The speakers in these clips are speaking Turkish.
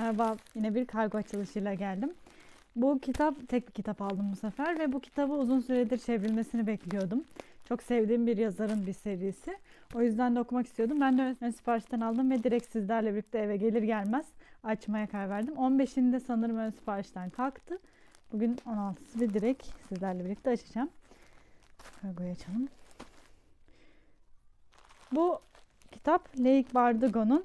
Merhaba, yine bir kargo açılışıyla geldim. Bu kitap, tek bir kitap aldım bu sefer ve bu kitabı uzun süredir çevrilmesini bekliyordum. Çok sevdiğim bir yazarın bir serisi. O yüzden de okumak istiyordum. Ben de ön siparişten aldım ve direkt sizlerle birlikte eve gelir gelmez açmaya karar verdim. 15'inde sanırım ön siparişten kalktı. Bugün 16'sı ve direkt sizlerle birlikte açacağım. Kargoyu açalım. Bu kitap Leigh Bardugo'nun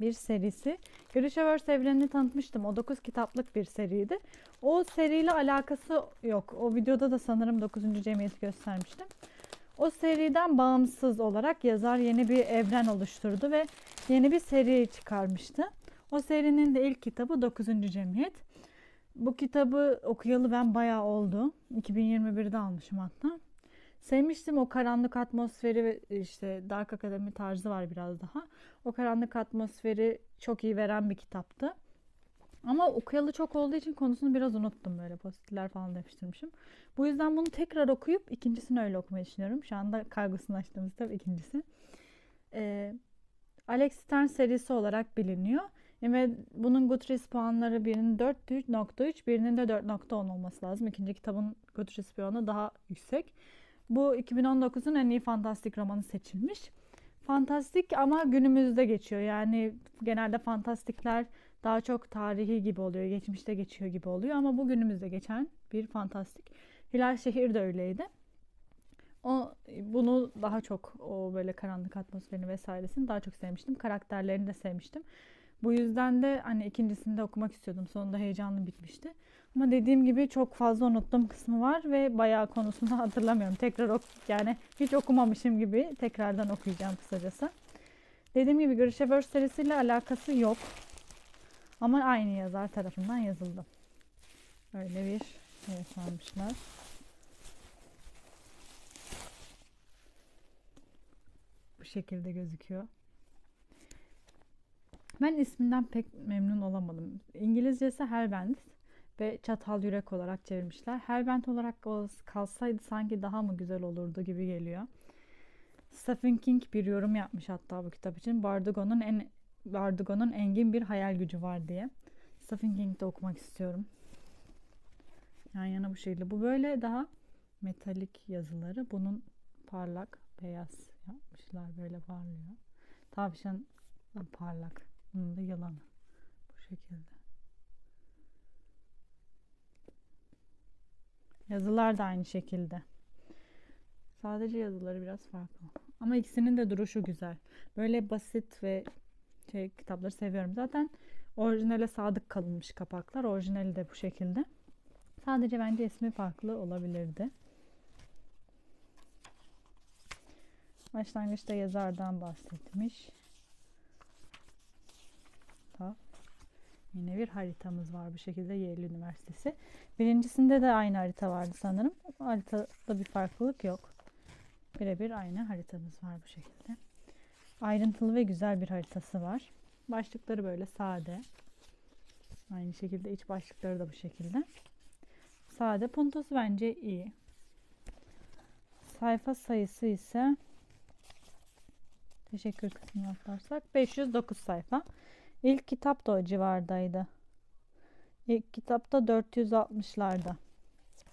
bir serisi. Grishaverse evrenini tanıtmıştım. O 9 kitaplık bir seriydi. O seriyle alakası yok. O videoda da sanırım Dokuzuncu Cemiyeti göstermiştim. O seriden bağımsız olarak yazar yeni bir evren oluşturdu ve yeni bir seri çıkarmıştı. O serinin de ilk kitabı Dokuzuncu Cemiyet. Bu kitabı okuyalı ben bayağı oldu. 2021'de almışım hatta. Sevmiştim o karanlık atmosferi ve işte Dark Academy tarzı var biraz daha. O karanlık atmosferi çok iyi veren bir kitaptı. Ama okuyalı çok olduğu için konusunu biraz unuttum, böyle postitler falan yapıştırmışım. Bu yüzden bunu tekrar okuyup ikincisini öyle okumayı düşünüyorum. Şu anda kargosunu açtığımız tabii ikincisi. Alex Stern serisi olarak biliniyor. Ve bunun Goodreads puanları birinin 4.3, birinin de 4.10 olması lazım. İkinci kitabın Goodreads puanı daha yüksek. Bu 2019'un en iyi fantastik romanı seçilmiş. Fantastik ama günümüzde geçiyor. Yani genelde fantastikler daha çok tarihi gibi oluyor, geçmişte geçiyor gibi oluyor. Ama bu günümüzde geçen bir fantastik. Hilal Şehir de öyleydi. Bunu daha çok, o böyle karanlık atmosferini vesairesini daha çok sevmiştim. Karakterlerini de sevmiştim. Bu yüzden de hani ikincisini de okumak istiyordum. Sonunda heyecanlı bitmişti. Ama dediğim gibi çok fazla unuttum kısmı var ve bayağı konusunu hatırlamıyorum. Tekrar yani hiç okumamışım gibi tekrardan okuyacağım kısacası. Dediğim gibi Grishaverse serisiyle alakası yok. Ama aynı yazar tarafından yazıldı. Öyle bir şey sanmışlar. Bu şekilde gözüküyor. Ben isminden pek memnun olamadım. İngilizcesi Hell Bent ve Çatal Yürek olarak çevirmişler. Hell Bent olarak kalsaydı sanki daha mı güzel olurdu gibi geliyor. Stephen King bir yorum yapmış hatta bu kitap için. Bardugo'nun engin bir hayal gücü var diye. Stephen King'de okumak istiyorum. Yan yana bu şekilde. Bu böyle daha metalik yazıları. Bunun parlak beyaz yapmışlar. Böyle parlıyor. Tavşan parlak. Bunun da yalanı. Bu şekilde. Yazılar da aynı şekilde. Sadece yazıları biraz farklı. Ama ikisinin de duruşu güzel. Böyle basit ve kitapları seviyorum. Zaten orijinale sadık kalınmış kapaklar. Orijinali de bu şekilde. Sadece bence ismi farklı olabilirdi. Başlangıçta yazardan bahsetmiş. Yine bir haritamız var bu şekilde, Yale Üniversitesi. Birincisinde de aynı harita vardı sanırım. Haritada bir farklılık yok. Birebir aynı haritamız var bu şekilde. Ayrıntılı ve güzel bir haritası var. Başlıkları böyle sade. Aynı şekilde iç başlıkları da bu şekilde. Sade. Puntosu bence iyi. Sayfa sayısı ise teşekkür kısmına atlarsak 509 sayfa. İlk kitap da o civardaydı. İlk kitapta 460'larda.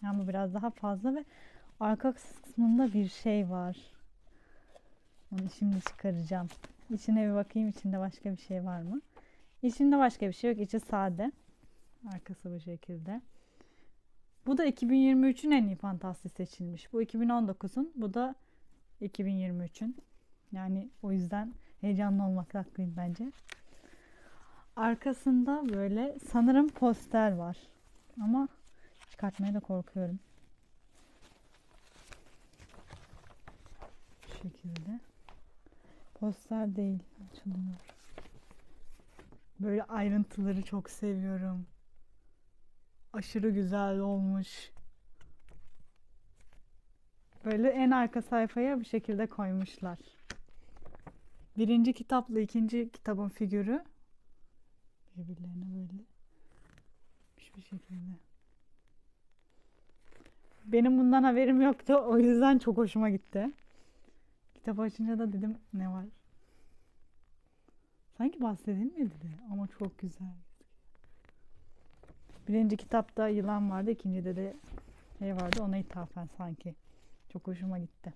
Yani bu biraz daha fazla ve arka kısmında bir şey var. Onu şimdi çıkaracağım. İçine bir bakayım, içinde başka bir şey var mı? İçinde başka bir şey yok. İçi sade. Arkası bu şekilde. Bu da 2023'ün en iyi fantasi seçilmiş. Bu 2019'un, bu da 2023'ün. Yani o yüzden heyecanlı olmakla haklıyım bence. Arkasında böyle sanırım poster var. Ama çıkartmaya da korkuyorum. Bu şekilde. Poster değil. Açılıyor. Böyle ayrıntıları çok seviyorum. Aşırı güzel olmuş. Böyle en arka sayfaya bu şekilde koymuşlar. Birinci kitapla ikinci kitabın figürü birbirlerine böyle hiçbir şekilde. Benim bundan haberim yoktu. O yüzden çok hoşuma gitti. Kitap açınca da dedim ne var? Sanki bahsedilmedi de ama çok güzel. Birinci kitapta yılan vardı, ikincide de şey vardı, ona ithafen sanki. Çok hoşuma gitti.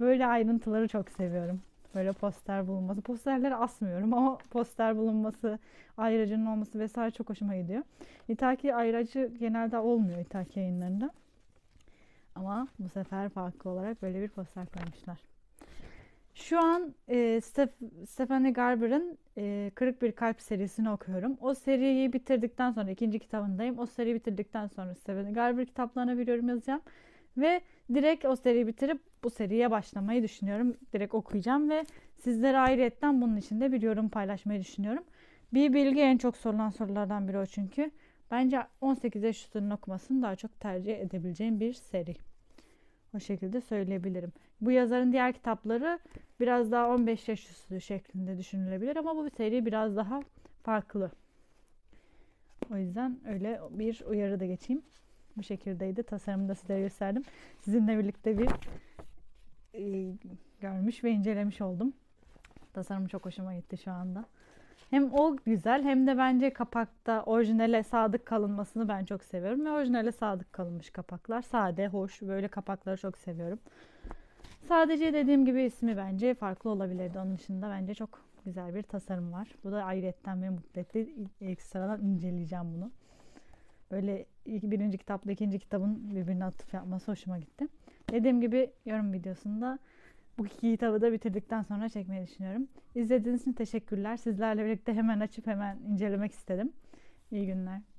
Böyle ayrıntıları çok seviyorum. Böyle poster bulunması. Posterleri asmıyorum ama poster bulunması, ayracının olması vesaire çok hoşuma gidiyor. İthaki ayracı genelde olmuyor İthaki yayınlarında. Ama bu sefer farklı olarak böyle bir poster koymuşlar. Şu an Stephanie Garber'ın Kırık Bir Kalp serisini okuyorum. O seriyi bitirdikten sonra, ikinci kitabındayım. O seriyi bitirdikten sonra Stephanie Garber kitaplarına bir yorum yazacağım. Ve direkt o seriyi bitirip bu seriye başlamayı düşünüyorum. Direkt okuyacağım ve sizlere ayrıyetten bunun için de bir yorum paylaşmayı düşünüyorum. Bir bilgi en çok sorulan sorulardan biri o çünkü. Bence 18 yaş üstünün okumasını daha çok tercih edebileceğim bir seri. O şekilde söyleyebilirim. Bu yazarın diğer kitapları biraz daha 15 yaş üstü şeklinde düşünülebilir ama bu seri biraz daha farklı. O yüzden öyle bir uyarı da geçeyim. Bu şekildeydi. Tasarımı da size gösterdim. Sizinle birlikte bir görmüş ve incelemiş oldum. Tasarım çok hoşuma gitti şu anda. Hem o güzel hem de bence kapakta orijinale sadık kalınmasını ben çok seviyorum. Ve orijinale sadık kalınmış kapaklar. Sade, hoş. Böyle kapakları çok seviyorum. Sadece dediğim gibi ismi bence farklı olabilirdi. Onun dışında bence çok güzel bir tasarım var. Bu da ayrıyetten beni mutlu etti. Ekstradan inceleyeceğim bunu. Böyle birinci kitapla ikinci kitabın birbirine atıf yapması hoşuma gitti. Dediğim gibi yorum videosunda bu iki kitabı da bitirdikten sonra çekmeyi düşünüyorum. İzlediğiniz için teşekkürler. Sizlerle birlikte hemen açıp hemen incelemek istedim. İyi günler.